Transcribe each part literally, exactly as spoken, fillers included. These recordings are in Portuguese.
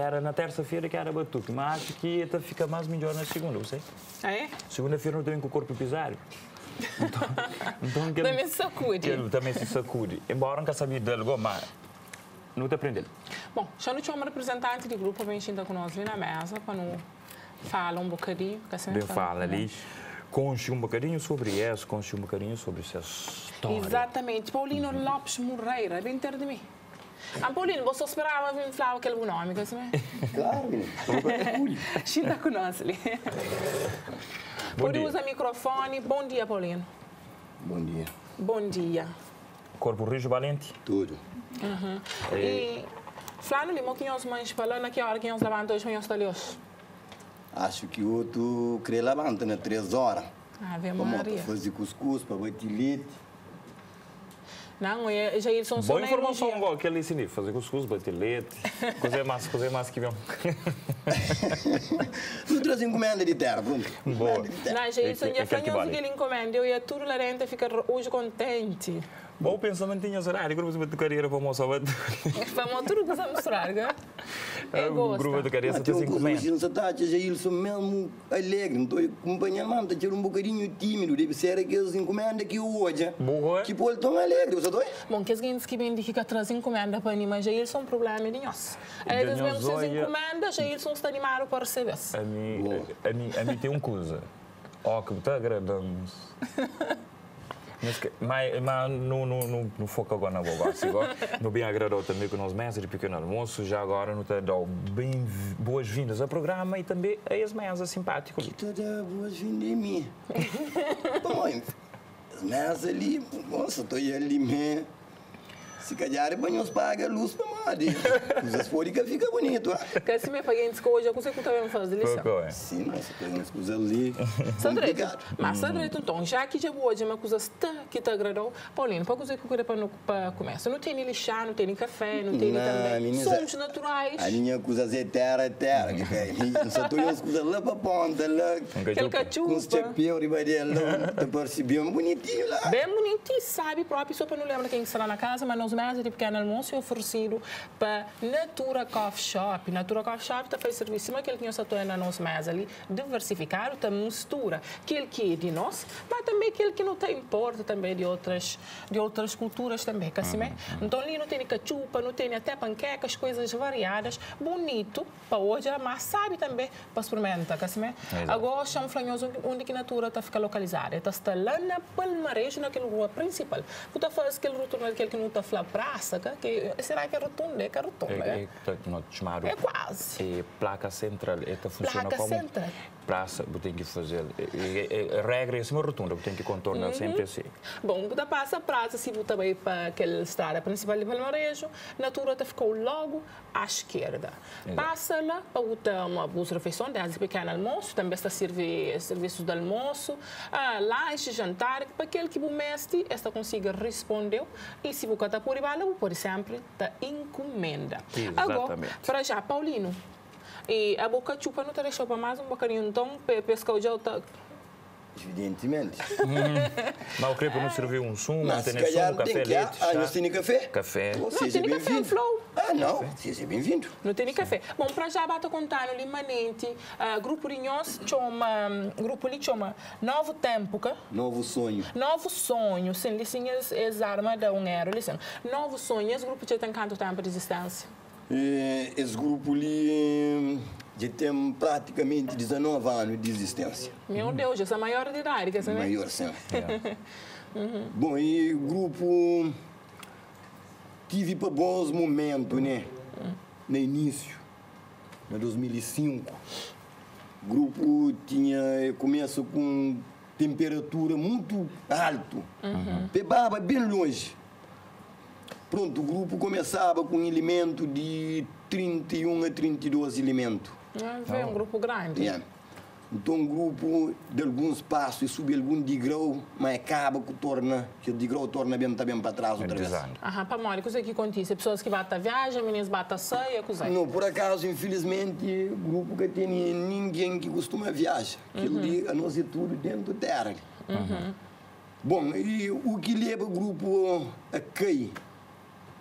era na terça-feira que era batuque, mas acho que fica mais melhor na segunda, você? Ah, é? Segunda-feira não tenho com o corpo pisar. Então, então que também se sacude. Ele também se sacude. Embora nunca sabia dele, mas não te aprendeu. Bom, já não tinha um representante do grupo bem vindo com nós na mesa para não falar um bocadinho. Bem, fala, Liz. Conte um bocadinho sobre isso, conte um bocadinho sobre essa história. Exatamente. Paulino uhum. Lopes Moreira, bem ter de mim. Ah, Paulino, você esperava me falar aquele bom nome, que é isso mesmo? Claro, Xinta com nós ali. Pode usar microfone. Bom dia, Paulino. Bom dia. Bom dia. Corpo rijo, valente? Tudo. Uhum. E, Flávia, limo, que nós mães falando, que hora que nós levantamos hoje, nós estamos hoje? Acho que o outro crê levanta, né? Três horas. Ave Maria. Para fazer cuscuz, para boitilite. Não, é Jailson. Boa informação, igual que ele ensinou. Fazer cuscuz, boitilete, cozer massa, cozer massa que vem. Não trouxe encomenda de terra, Bruno. Boa. Não, Jailson, já foi um seguinte encomenda. Eu ia tudo lá dentro e ficar hoje contente. Bom, pensando em tinha horário, grupo de carreira para almoçar. Vamos tudo que estamos horário, o grupo de carreira só tem encomenda. Eu estou Jailson mesmo alegre, não estou acompanhamento, estou um bocadinho tímido, deve ser aqueles encomendas que hoje, que pô, tão alegre, você está? Bom, que as gente que vem que traz encomenda para animar Jailson é um problema de nós. Eles mesmo se encomendas, Jailson está animado para receber. A mim tem uma coisa, ó, que te agradamos. Mas, mas não, não, não, não foca agora na bobagem. Agora, não bem agradou também com os mestres de pequeno almoço. Já agora não te dou boas-vindas ao programa e também a esse mesa simpático. Que te dá boas-vindas em mim. Bom, as mesas ali, nossa, estou ali mesmo. Se calhar, banhos paga a luz para morrer. Os esfóricas ficam bonitos. Quer se me paguem hoje, eu consigo também fazer delícia. Sim, nossa, tem umas coisas ali. Sandra, mas Sandra, então, já que já hoje é uma coisa que te agradou, Paulino, para coisa que eu queria para começar? Não tem nem lixar, não tem nem café, não tem nem também sons naturais. A minha coisa é terra, terra. Só tem umas coisas lá para a ponta, lá. Com os chapéus de maria lá. Te percebeu bonitinho lá. Bem bonitinho, sabe, próprio. Só para não lembrar quem está lá na casa, mas nós os meses de pequeno almoço oferecido para Natura Coffee Shop. Natura Coffee Shop está fazendo serviço, mas que ele tinha só na nos meses ali, diversificado, está mistura, aquele que é de nós, mas também aquele que não tem importa também de outras, de outras culturas também, que assim uhum. é? Então ali não tem cachupa, não tem até panquecas, coisas variadas, bonito para hoje, mas sabe também para experimentar, que assim é? É. Agora, estamos falando onde que a Natura está fica localizada, está, está lá na Palmarejo, naquela rua principal, que está fazendo aquele retorno, aquele que não está a praça, que será que é rotunda? É que é rotunda, é? É quase. É placa central, esta funciona placa como... Placa central. Praça, eu tenho que fazer... É, é, regra é assim, uma rotunda, eu tenho que contornar uhum. sempre assim. Bom, você passa a praça, se você vai para aquela estrada principal de Palmarejo, Natura ficou logo à esquerda. Exato. Passa lá, para ter uma boa refeição, desde pequeno almoço, também está serviço serviços de almoço, ah, lanche, jantar, para aquele que o mestre, esta consiga responder, e se você está por exemplo, por exemplo, da encomenda. Exatamente. Agora, para já, Paulino, e a boca chupa não te deixou para mais um bocadinho, então, para pescar o gelta? Evidentemente. Mas o crepe não serviu um sumo, não tem nem sumo, café, leite, chá? Ah, não tem nem café? Café. Não tem nem café, flow. Ah, não, seja bem-vindo. Não tem nem café. Bom, para já, bato contando, limanente, grupo de nós, chama, grupo ali chama Novo Tempo, que? Novo Sonho. Novo Sonho, sim, licenças, as armas da Unero, licenças. Novo Sonho, esse grupo já tem quanto tempo de existência? Esse grupo ali... Já temos praticamente dezenove anos de existência. Meu Deus, essa é a maior de idade, quer saber? Maior, sim. É. Uhum. Bom, e o grupo tive para bons momentos, né? Uhum. No início, em dois mil e cinco, o grupo tinha, começo com temperatura muito alta, uhum. pegava bem longe. Pronto, o grupo começava com alimento de trinta e um a trinta e dois alimentos. Foi é um grupo grande. É. Então, um grupo de alguns passos e subir algum degrau, mas acaba que torna, que o degrau torna bem, tá bem para trás outra vez. Aham, para Mônica, o que é que acontece? Pessoas que batem a viagem, meninas batem a saia, coisa. Não, por acaso, infelizmente, o grupo que tem ninguém que costuma viajar. Aquilo uhum. de a nós é tudo dentro da terra. Uhum. Bom, e o que leva o grupo a cair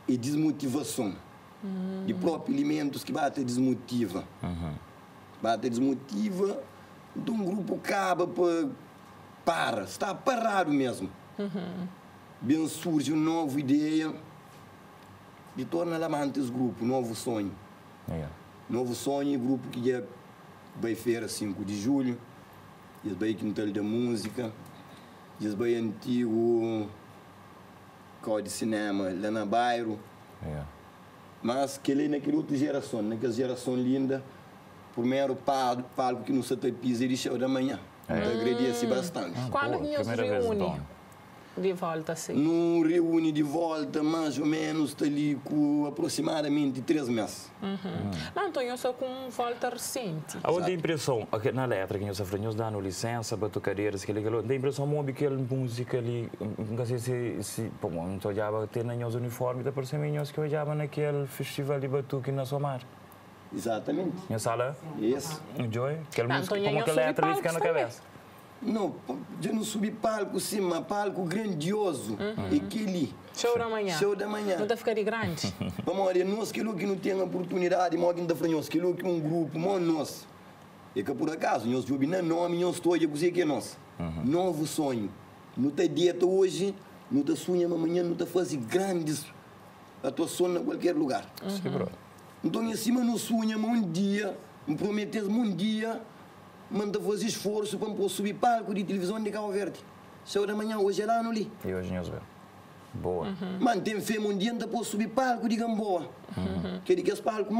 é desmotivação. Uhum. De próprios alimentos que bate desmotiva. Uhum. Bate desmotiva, então um grupo acaba para, para está parado mesmo. Uhum. Bem surge uma nova ideia e torna amante esse grupo, Novo Sonho. Yeah. Novo Sonho é um grupo que já vai feira cinco de julho, já vai quintal da música, já vai antigo código de cinema lá na bairro. Yeah. Mas que ele é naquela outra geração, naquela geração linda, primeiro palco, palco que não se tapiza e chegou da manhã. Yeah. Então, agradeço bastante. Ah, quando nos reúne de volta, sim? Não reúne de volta, mais ou menos, está ali com aproximadamente três meses. Uhum. Uhum. Não, Antônio, só com volta recente. A outra impressão, na letra, que eu sofri, nos dando licença para tocar, a impressão muito que a música ali, não sei se, se bom, não olhava até na nossa uniforme, está parecendo que eu olhava naquele festival de Batuque na Somar. Exatamente. Na sala? Isso. Enjoy? Aquela música, como que a letra ali fica na cabeça. Não, já não subi palco, sim, mas palco grandioso. Uhum. E que ali. Show da manhã. Show da manhã. Não está ficando grande. Vamos olha, nós que não tem oportunidade, nós que não temos, que é um grupo, mas nós. É que por acaso, nós jogamos nome, nós estou, eu sei que é nosso. Uhum. Novo sonho. Não está dieta hoje, não está sonhando amanhã, não está fazendo grandes atuações em qualquer lugar. Uhum. Então, em cima, nós sonhamos um dia, me prometemos um dia, manda fazer esforço para poder subir palco de televisão de Cabo Verde. Saiu da manhã, hoje é lá no ali. E hoje nós vemos. Boa. Uhum. Mantém fé mundial para poder subir palco de Gamboa. Uhum. Quer dizer que esse palco